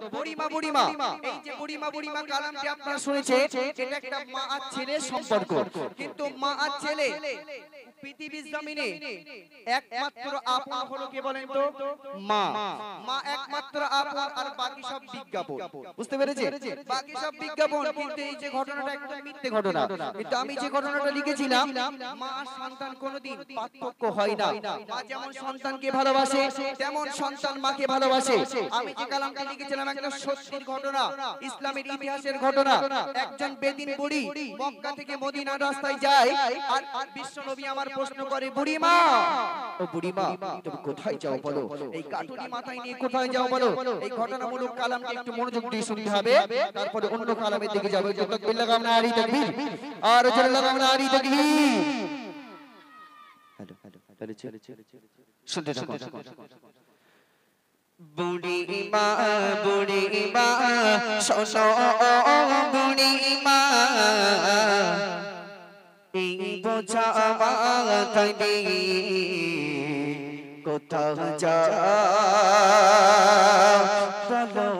Budi ma, so budi ma. Ibu jawa tadi kota jawa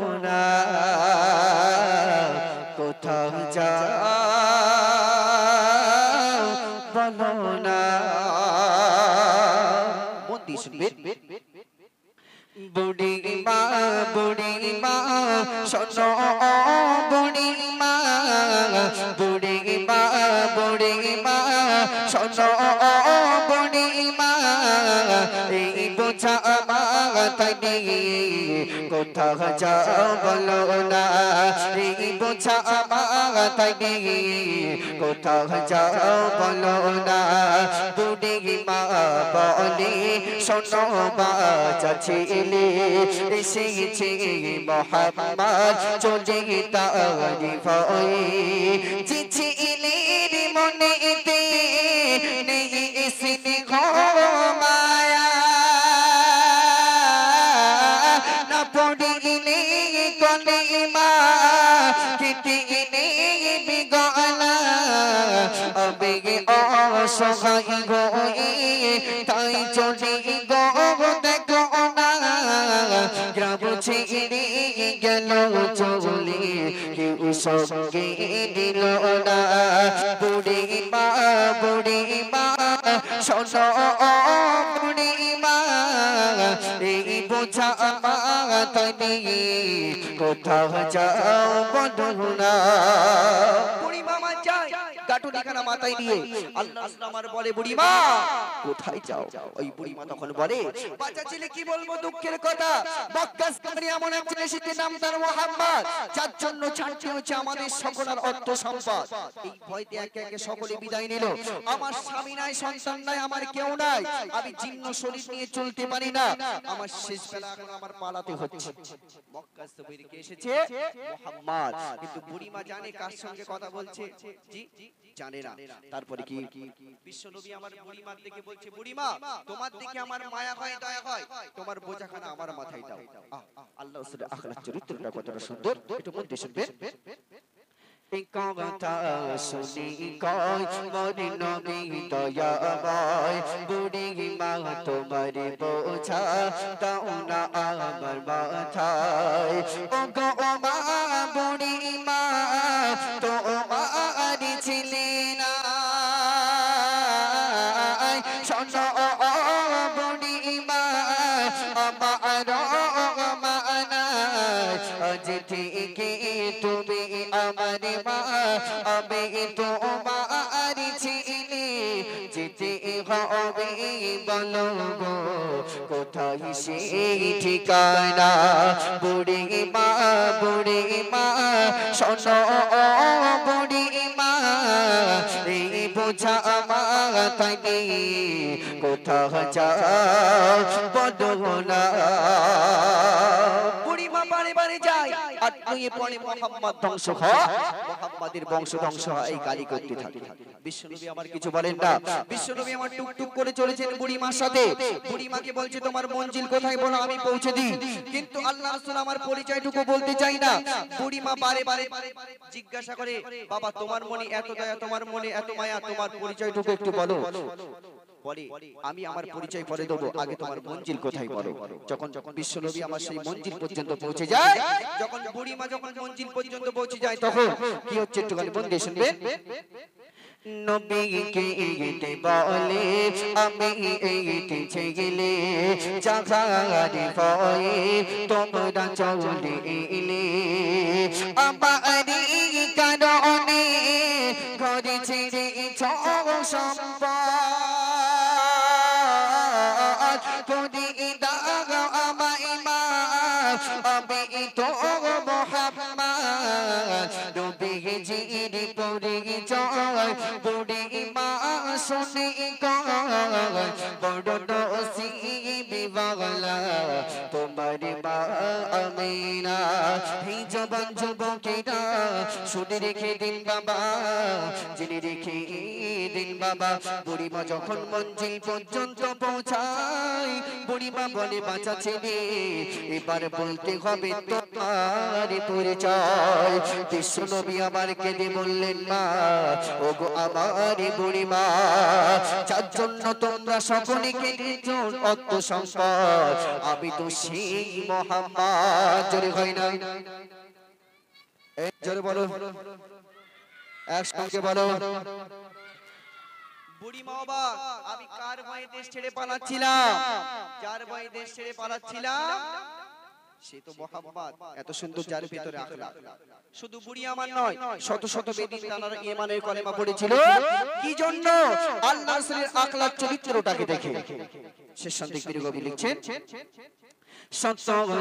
lona, kota jawa lona. Mundi sendiri. Budi ma, sono budi ma, sono budi ma. Ibu jawa tadi kota jawa lona, ibu jawa tadi kota jawa lona. Budi ma budi sono baca cili. Isi cili Muhammad jodi tadi foi. Cici iliri moni iti ni isi ni komaya. Napodi ini koni ima kiti ini bigo ala. Abegi o soha igo i tai jodi igo. Chiri gelo choli ki usonge dilona budi ma sono budi ma ibu jawa tadi kota jawa lona budi mama jai gatu dikhana matai diye Allah amar bole budi ma kothay jao oi budi ma tokhon bole bacha chile ki bolbo dukkher kotha bakkas kamri amon ek chile shite naam tar Muhammad jar jonno chatti hoye amader sokolar otto sampad ei boyte ek ek sokole biday nilo amar swami nai santan nai amar keu nai ami jinno shorir niye cholte pari na amar shesh bela amar palate hocche bakkas kabir ke esheche Muhammad kintu budi ma jane kar songe kotha bolche ji জানে না তারপরে কি বিশ্বনবী আমার বুড়িমার দিকে বলছে বুড়িমা তোমার দিকে আমার মায়া হয় দয়া হয় তোমার বোঝাখানা আমার মাথায় দাও আল্লাহ সূরা আখলাক চরিত্রটা কতটা সুন্দর একটু মন দিয়ে শুনবেন Eka kata suni koi mori nobi toya boy budi ma tomari bocha tauna amar bathai ogo oma budi ma to oma adi chilena sono budi ma ama aro ama anai ajiti ki tu amari ma abe itu ma ari chini jiti hobe bolo go kothai sei thikana budi ma sono budi ma ei boja ma tadi kothai jao bodona budi ma bare bare jai আত্মীয় পরে মোহাম্মদ ধ্বংস হয় মোহাম্মদের বংশ ধ্বংস হয় এই গালি করতে থাকে বিশ্বনবী আমার কিছু বলেন না বিশ্বনবী আমার টুকটুক করে চলেছেন বুড়িমার সাথে বুড়িমাকে বলছে তোমার মঞ্জিল কোথায় বলো আমি পৌঁছে দিই কিন্তু আল্লাহ রাসূল আমার পরিচয়টুকু বলতে চাই না বুড়িমা বারে বারে জিজ্ঞাসা করে বাবা তোমার মনে এত দয়া তোমার মনে এত মায়া তোমার পরিচয়টুকু একটু বলো পরে আমি আমার পরিচয় পরে দেব, আগে তোমার মঞ্জিল কোথায় বলো। যখন যখন বিশ্বনবী আমার সেই মঞ্জিল পর্যন্ত পৌঁছে যায়, যখন বুড়ি মা যখন মঞ্জিল পর্যন্ত পৌঁছে যায়, তখন কি হচ্ছে একটুখানি বন্ধু শুনবেন। নবী কে এইতে বলে আমি এইতে ছেগেলে জাগারে ভয়ে তোমরা চলে এলে আমারি কারণে ঘরে ছেড়ে সম্পদ তোরে দাগ আমাই মা আমি তো মোহাম্মদ নবী জির পরে জয় বুড়ি মা শুনি কয় বড় নসি বিবাগলা তোমার মা আমিনা হে জবান যুবকেরা শুনে রেখে দিন বাবা, জেনে রেখে দিন বাবা। বুড়িমা যখন মঞ্জিল পর্যন্ত পৌঁছায়, বুড়িমা বলে বাঁচা ছেলে এবার বলতে হবে তোমার পরিচয়। বিশ্বনবী আমার কেঁদে বললেন মা ও গো আমার বুড়িমা, যার জন্য তোমরা সকলে কেঁদেছ অত সম্পদ, আমি তো সেই মোহাম্মদ। জোরে হয় না, জোরে বলো, একসঙ্গে বলো। বুড়ি মা বাবা আমি কার ভয়ে দেশ ছেড়ে পালাচ্ছিলাম, যার ভয়ে দেশ ছেড়ে পালাচ্ছিলাম সে তো মোহাম্মদ। এত সুন্দর যার ভিতরে আখলাক, শুধু বুড়ি আমার নয়, শত শত বেদী তারা ঈমানের কলেমা পড়েছিল কি জন্য? আল্লাহর রাসূলের আখলাক চরিত্রটাকে দেখে। শেষ সন্দেশ পীর কবি লিখছেন ইসলামে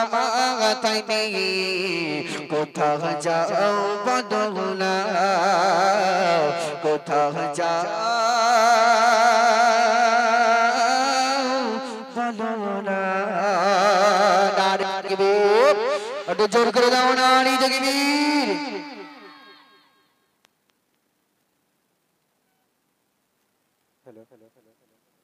কোথা যাও বদলা কোথা যাও বদলা। জোর করে দাও না Jagbir. Hello hello hello hello.